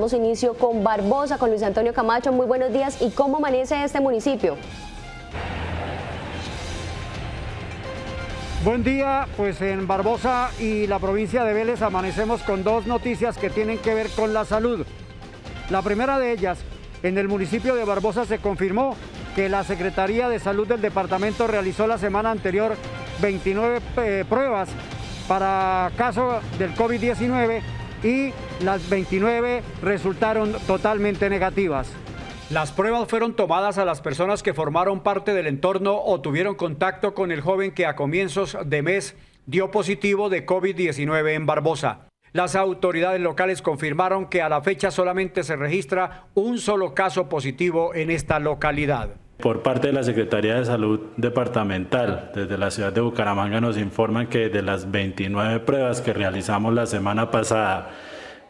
Damos inicio con Barbosa, con Luis Antonio Camacho. Muy buenos días. ¿Y cómo amanece este municipio? Buen día, pues en Barbosa y la provincia de Vélez amanecemos con dos noticias que tienen que ver con la salud. La primera de ellas, en el municipio de Barbosa se confirmó que la Secretaría de Salud del departamento realizó la semana anterior 29 pruebas para casos del COVID-19 y las 29 resultaron totalmente negativas. Las pruebas fueron tomadas a las personas que formaron parte del entorno o tuvieron contacto con el joven que a comienzos de mes dio positivo de COVID-19 en Barbosa. Las autoridades locales confirmaron que a la fecha solamente se registra un solo caso positivo en esta localidad. Por parte de la Secretaría de Salud Departamental, desde la ciudad de Bucaramanga nos informan que de las 29 pruebas que realizamos la semana pasada,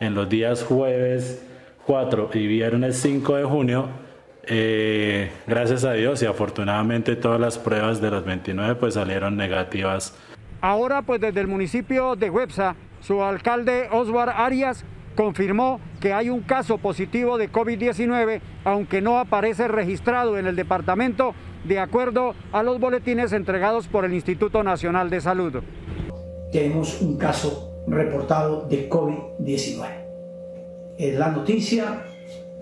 en los días jueves 4 y viernes 5 de junio, gracias a Dios y afortunadamente todas las pruebas de las 29 pues salieron negativas. Ahora pues desde el municipio de Huebsa, su alcalde Oswaldo Arias confirmó que hay un caso positivo de COVID-19, aunque no aparece registrado en el departamento, de acuerdo a los boletines entregados por el Instituto Nacional de Salud. Tenemos un caso reportado de COVID-19. Es la noticia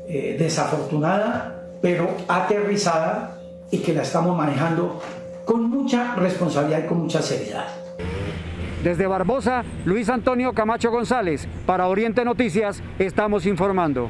desafortunada, pero aterrizada y que la estamos manejando con mucha responsabilidad y con mucha seriedad. Desde Barbosa, Luis Antonio Camacho González, para Oriente Noticias, estamos informando.